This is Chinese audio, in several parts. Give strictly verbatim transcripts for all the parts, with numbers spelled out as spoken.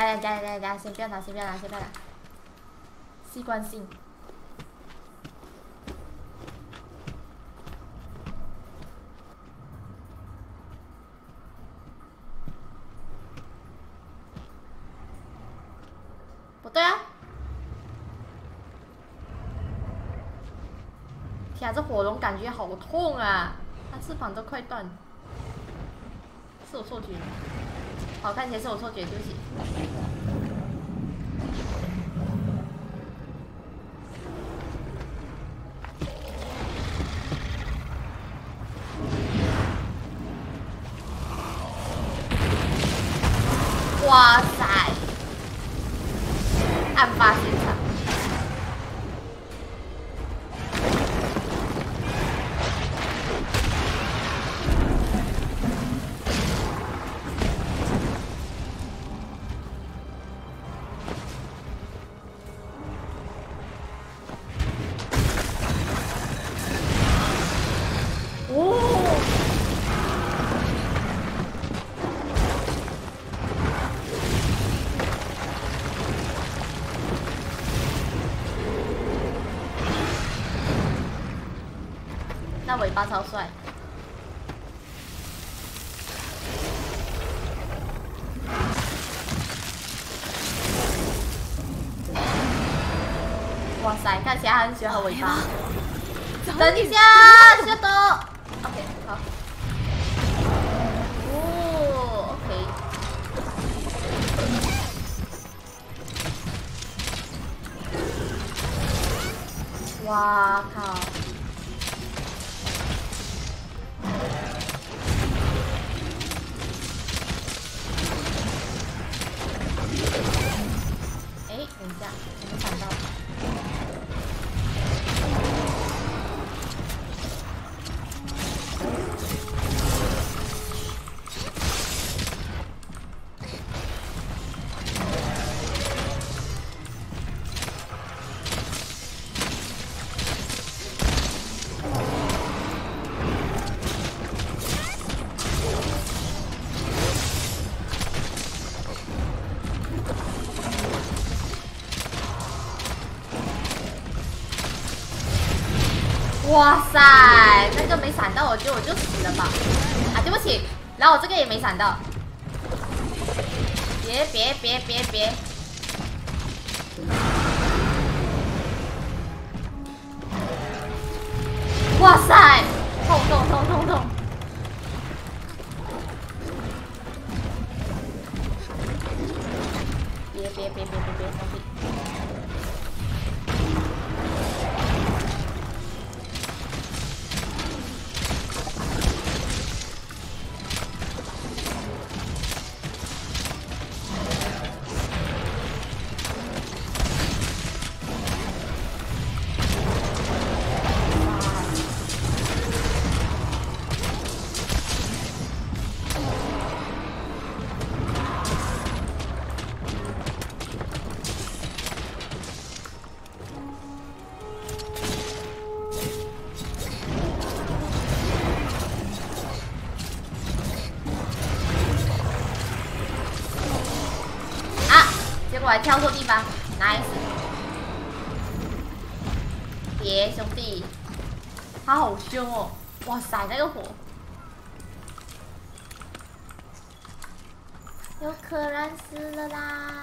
加加加加加，先不要打，先不要打，先不要打。习惯性。不对啊！天啊，这火龙感觉好痛啊！它翅膀都快断了，是我错觉了。 好看起来是我错觉，对不起。哇塞！案发现场。尾巴超帅，哇塞！看起来他很喜欢尾巴。等一下，小豆。OK， 好。哦 ，OK。 哇靠！ 哇塞，那个没闪到，我觉得我就死了吧！啊，对不起，然后我这个也没闪到。别别别别别！哇塞，痛痛痛痛痛！别别别别别别！别 我还跳错地方 ，nice！ 别兄弟，他好凶哦！哇塞，那个火！有可燃死了啦！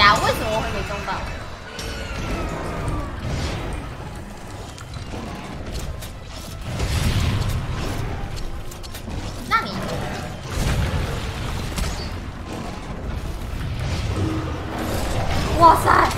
家，为什么我会没中到？那你哇塞！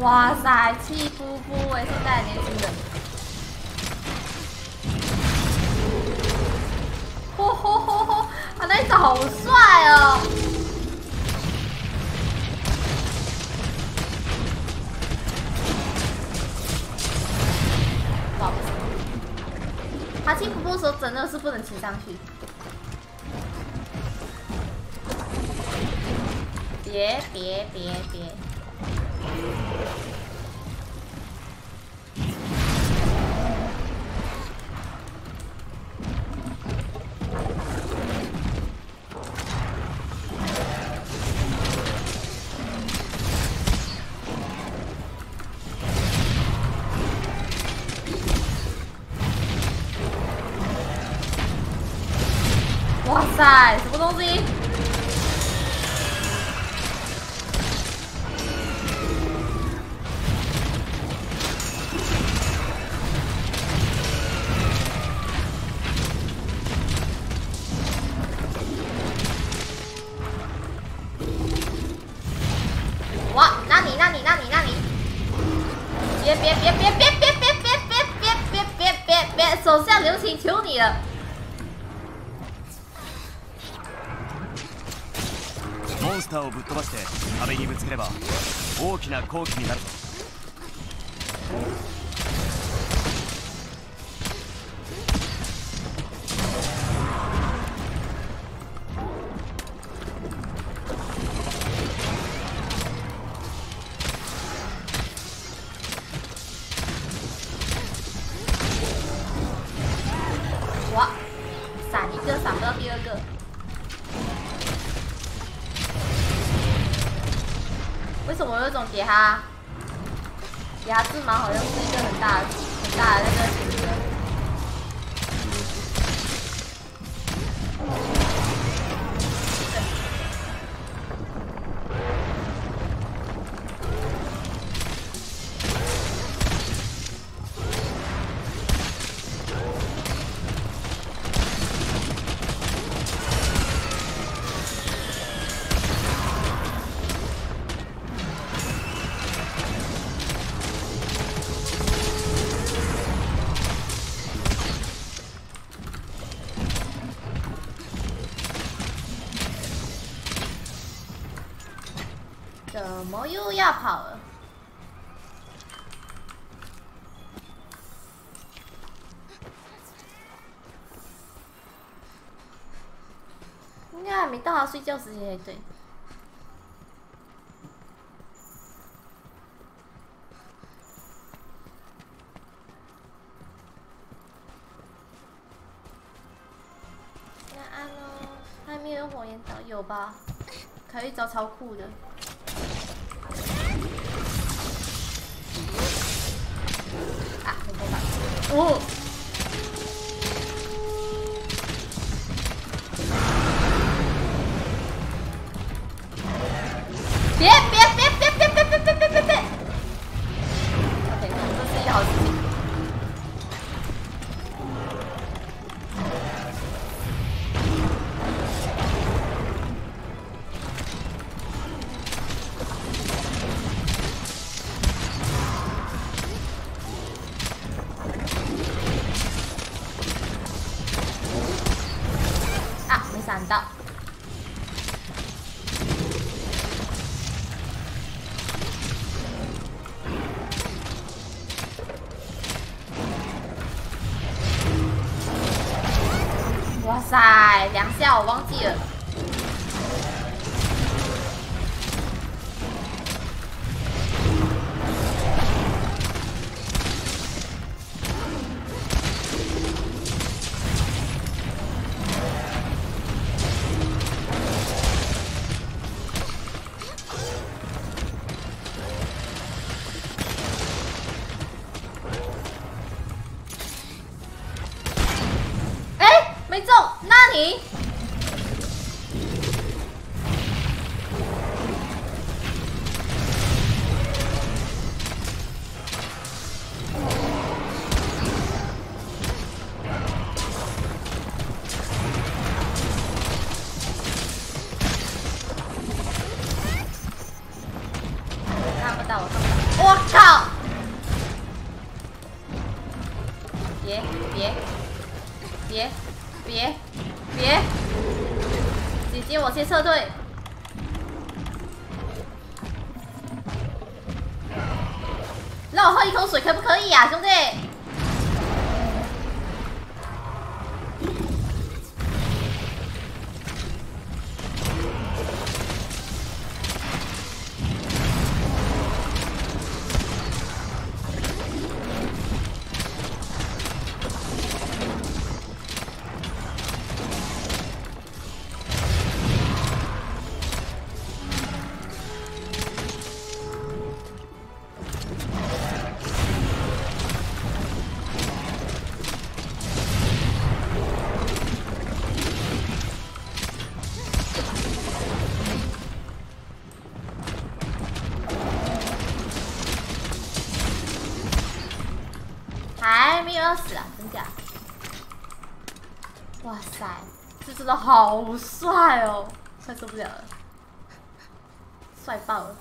哇塞，气呼呼哎！现在年轻人，嚯嚯嚯嚯，他那一招好帅哦！不好意思，他气呼呼的时候真的是不能骑上去，别别别别！ 哇塞，什么东西？ 手下留情，求你了！モンスターをぶっ飛ばして壁にぶつければ大きな好機になるぞ。给他，给他字盲好像是一个很大很大的那个选择。怎么又要跑了？应该还没到他睡觉时间才对。晚安哦，还没有火焰岛有吧？可以找超酷的。 哦，别别别别别别别别别别别 ！OK， 这是一好事情。闪到！哇塞，两下我忘记了。mí.先撤退。让我喝一口水可不可以啊，兄弟？真的好帅哦，帅受不了了，帅爆了！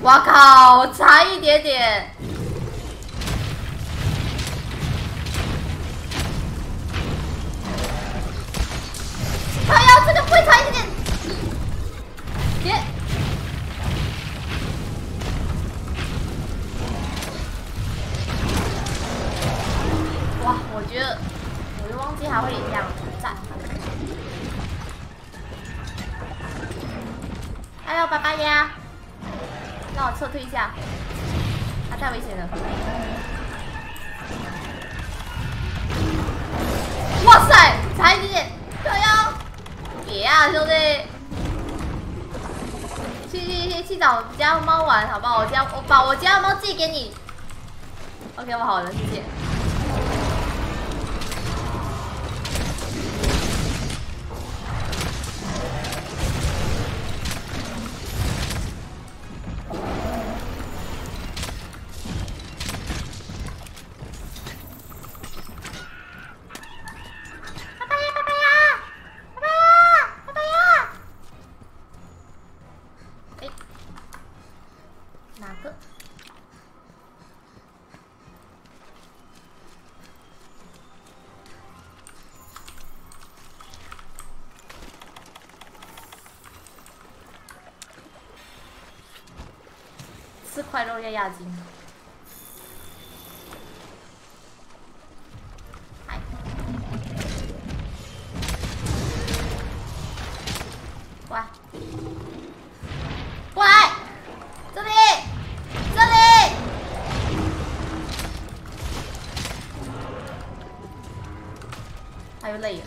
我靠！我差一点点。哎呀，这个不会差一点点。别！哇，我觉得我就忘记还会这样站。Hello， 爸爸呀。 让我撤退一下，啊，太危险了！哇塞，差一点点，靠腰！别啊，兄弟！去去去去找我家猫玩，好不好？我家我把我家猫寄给你。OK， 我好了，谢谢。快肉要押金。过来，过来，这里，这里。他又累了。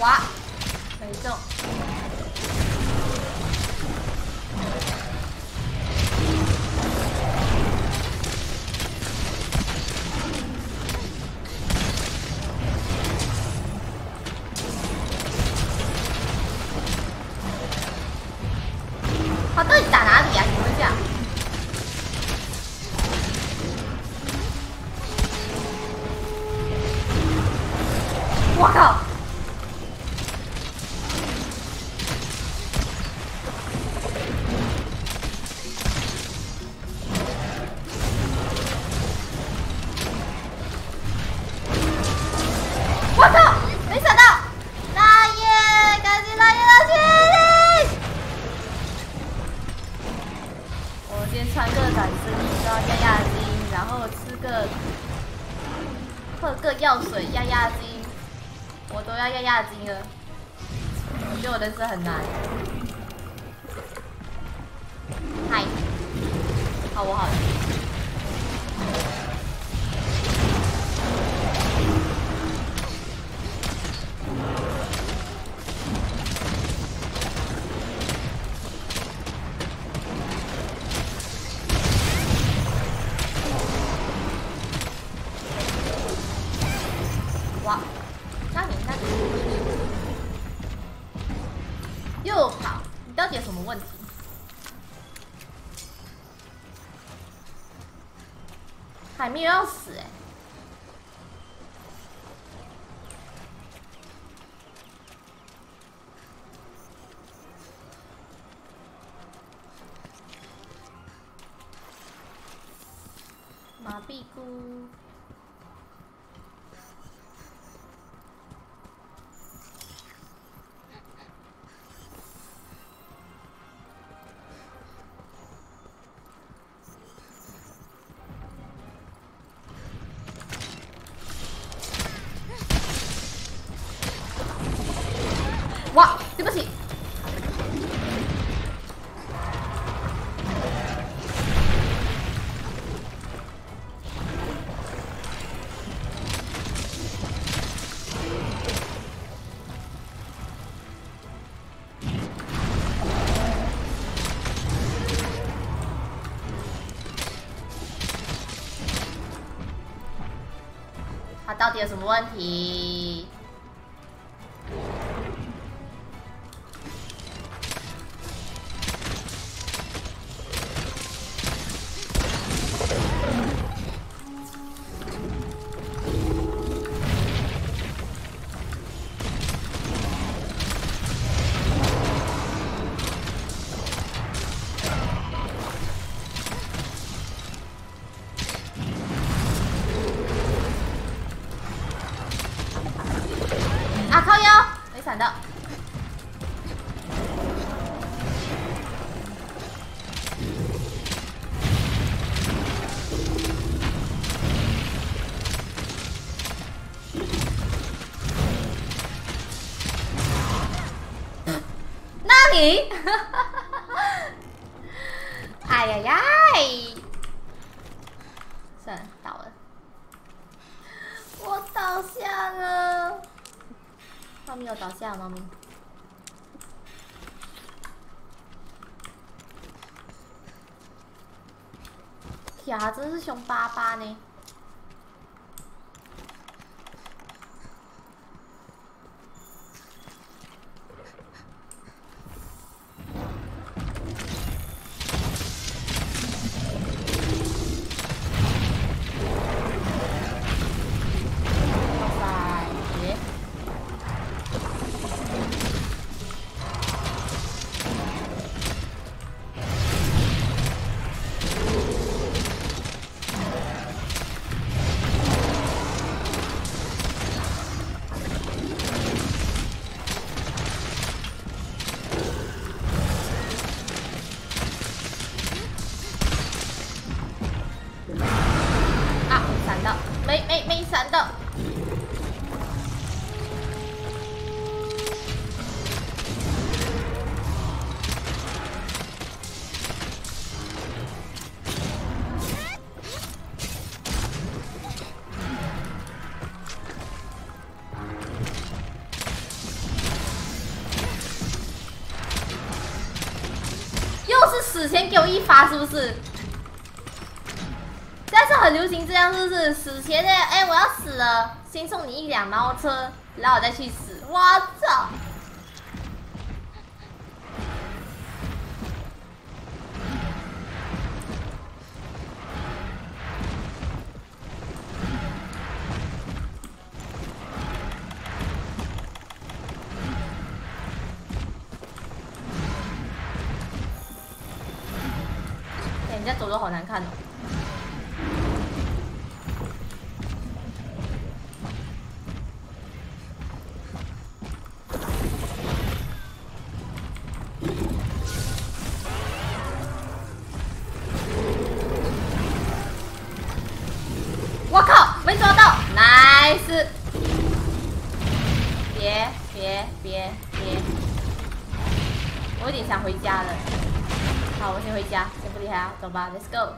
哇，没中。他到底打哪里呀、啊？你们讲。 我靠！我靠！没想到，大爷，感谢大爷的确定。我先穿个短丝衣，然后压压惊，然后吃个喝个药水压压惊。 我都要压压惊了，我觉得我的事很难。嗨，好，我好了。哇！ 又跑，你到底有什么问题？海绵要死哎、欸！麻痹菇。 哇，对不起！他到底有什么问题？ 到，那你，哎呀呀！算了，倒了，我倒下了。 猫咪要倒下，猫咪。呀，真是凶巴巴呢！死前给我一发，是不是？但是很流行这样，是不是？死前的，哎、欸，我要死了，先送你一辆猫车，然后我再去死。我操！人家走路好难看哦。我靠，没抓到 ，nice！ 别别别别，我有点想回家了。 好，我先回家，先不理他，走吧 ，Let's go。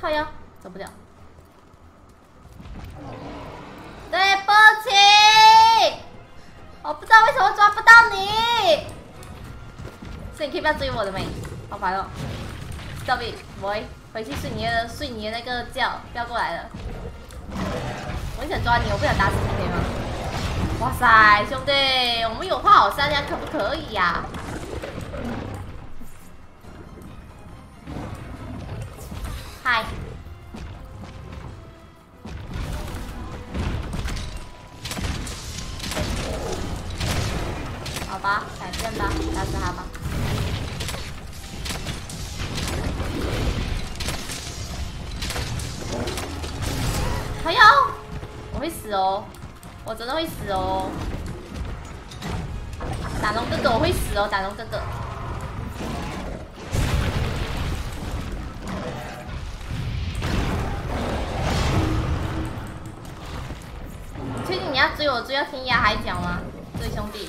靠腰，走不了。对不起，我不知道为什么抓不到你，所以你可以不要追我了没？好烦哦 ，Stop it, boy。 回去睡你的睡你的那个觉，不要过来了。我很想抓你，我不想打死你，可以吗？哇塞，兄弟，我们有话好商量，可不可以呀、啊？ 真的会死哦！打龙哥哥我会死哦，打龙哥哥。你确定你要追我追到天涯海角吗？对，兄弟。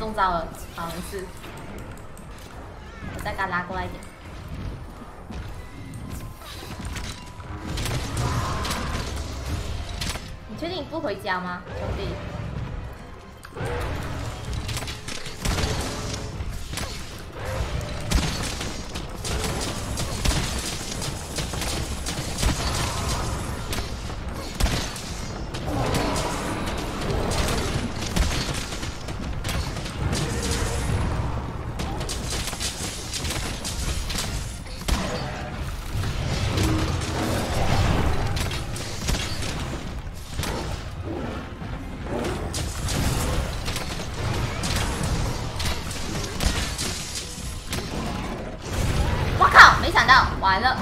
中招了，好没事，我再给他拉过来一点。你确定你不回家吗，兄弟？完了，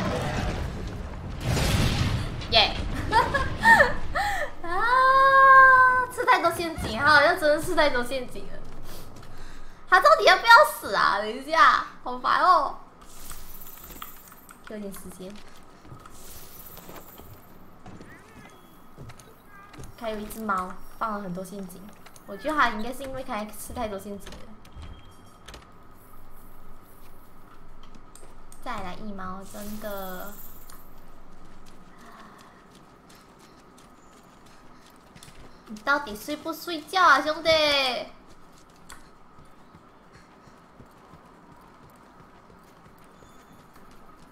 耶、yeah. ！啊，吃太多陷阱，他好像真的吃太多陷阱了。他到底要不要死啊？等一下，好烦哦！给我点时间。还有一只猫放了很多陷阱，我觉得它应该是因为它吃太多陷阱了。 再来一毛，真的。你到底睡不睡觉啊，兄弟？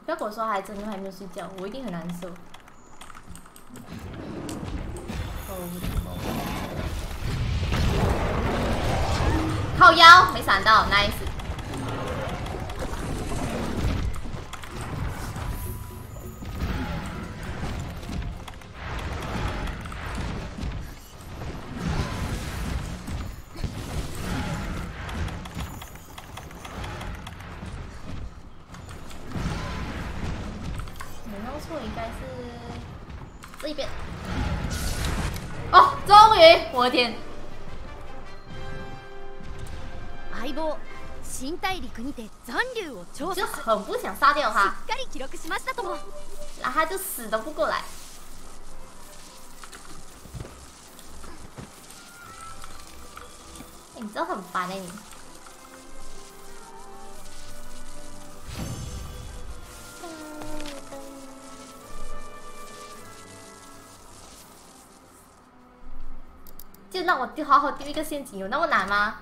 不要跟我说还真的还没有睡觉，我一定很难受。靠腰，没闪到 ，nice。没有错，应该是这边。哦，终于，我的天！相棒。 新大陸にて残留を調査。就很不想杀掉他。しっかり記録しましたとも。然后他就死都不过来。欸、你真的很烦哎、欸、你。就让我丢好好丢一个陷阱，有那么难吗？